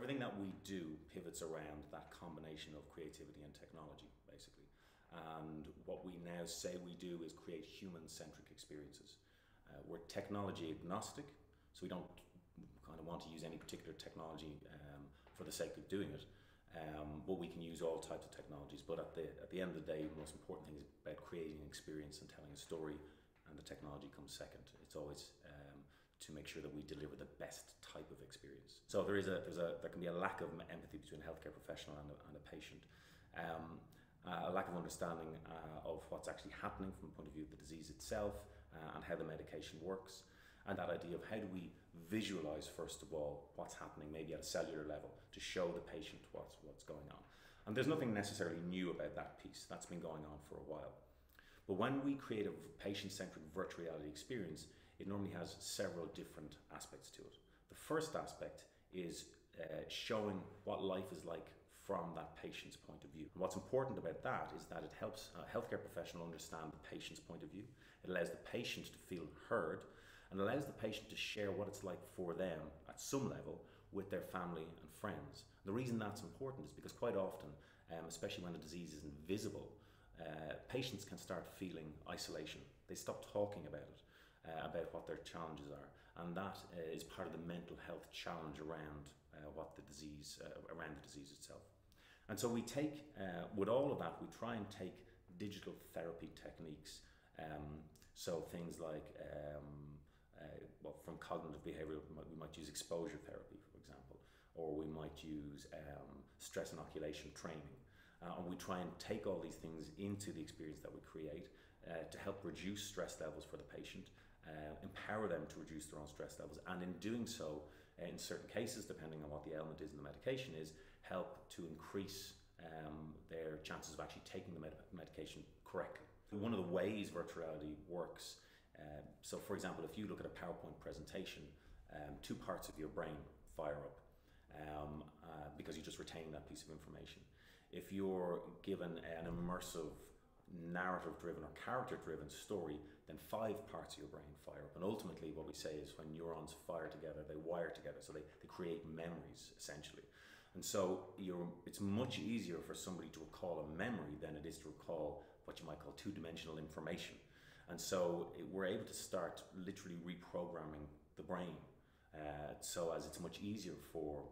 everything that we do pivots around that combination of creativity and technology, basically. And what we now say we do is create human-centric experiences. We're technology agnostic, so we don't kind of want to use any particular technology for the sake of doing it. But we can use all types of technologies, but at the end of the day, the most important thing is about creating an experience and telling a story, and the technology comes second. It's always to make sure that we deliver the best type of experience. So there can be a lack of empathy between a healthcare professional and a patient, a lack of understanding of what's actually happening from the point of view of the disease itself and how the medication works. And that idea of how do we visualize, first of all, what's happening maybe at a cellular level to show the patient what's going on. And there's nothing necessarily new about that piece. That's been going on for a while. But when we create a patient-centric virtual reality experience, it normally has several different aspects to it. The first aspect is showing what life is like from that patient's point of view. And what's important about that is that it helps a healthcare professional understand the patient's point of view. It allows the patient to feel heard and allows the patient to share what it's like for them at some level with their family and friends. And the reason that's important is because quite often, especially when the disease isn't visible, patients can start feeling isolation. They stop talking about it, about what their challenges are, and that is part of the mental health challenge around the disease itself. And so we take, with all of that, we try and take digital therapy techniques, so things like well, from cognitive behavioural, we might use exposure therapy, for example, or we might use stress inoculation training. And we try and take all these things into the experience that we create to help reduce stress levels for the patient, empower them to reduce their own stress levels, and in doing so, in certain cases, depending on what the ailment is and the medication is, help to increase their chances of actually taking the medication correctly. One of the ways virtual reality works, so for example, if you look at a PowerPoint presentation, two parts of your brain fire up. Because you're just retaining that piece of information. If you're given an immersive, narrative-driven or character-driven story, then five parts of your brain fire up. And ultimately what we say is when neurons fire together, they wire together, so they create memories, essentially. And so it's much easier for somebody to recall a memory than it is to recall what you might call two-dimensional information. And so we're able to start literally reprogramming the brain. So as it's much easier for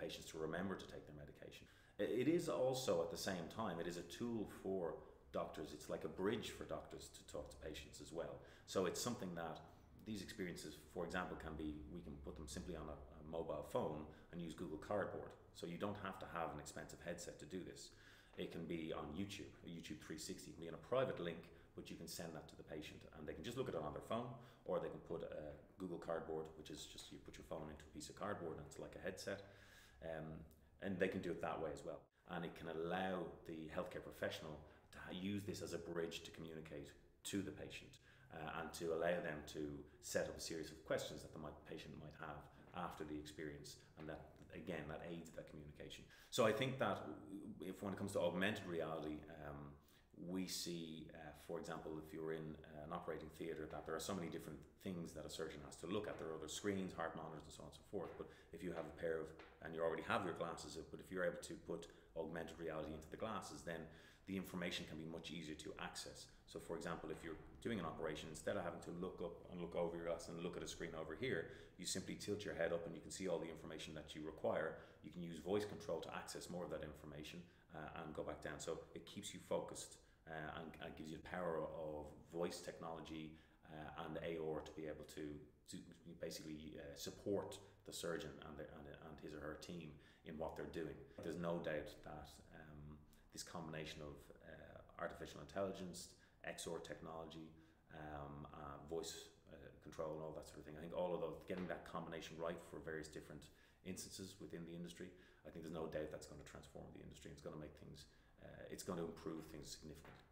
patients to remember to take their medication. It is also, at the same time, it is a tool for doctors. It's like a bridge for doctors to talk to patients as well. So it's something that these experiences, for example, we can put them simply on a mobile phone and use Google Cardboard. So you don't have to have an expensive headset to do this. It can be on YouTube, YouTube 360, it can be on a private link, but you can send that to the patient and they can just look at it on their phone, or they can put a Google Cardboard, which is just you put your phone into a piece of cardboard and it's like a headset, and they can do it that way as well. And it can allow the healthcare professional to use this as a bridge to communicate to the patient and to allow them to set up a series of questions that the patient might have after the experience, and that again that aids that communication. So I think that when it comes to augmented reality, we see for example if you're in an operating theatre that there are so many different things that a surgeon has to look at. There are other screens, heart monitors and so on and so forth, but if you have a pair of, and you already have your glasses, but if you're able to put augmented reality into the glasses, then the information can be much easier to access. So for example, if you're doing an operation, instead of having to look up and look over your glass and look at a screen over here, you simply tilt your head up and you can see all the information that you require. You can use voice control to access more of that information and go back down. So it keeps you focused and gives you the power of voice technology and AR to be able to basically support the surgeon and his or her team in what they're doing. There's no doubt that this combination of artificial intelligence, XR technology, voice control and all that sort of thing. I think all of those, getting that combination right for various different instances within the industry, I think there's no doubt that's going to transform the industry. It's going to improve things significantly.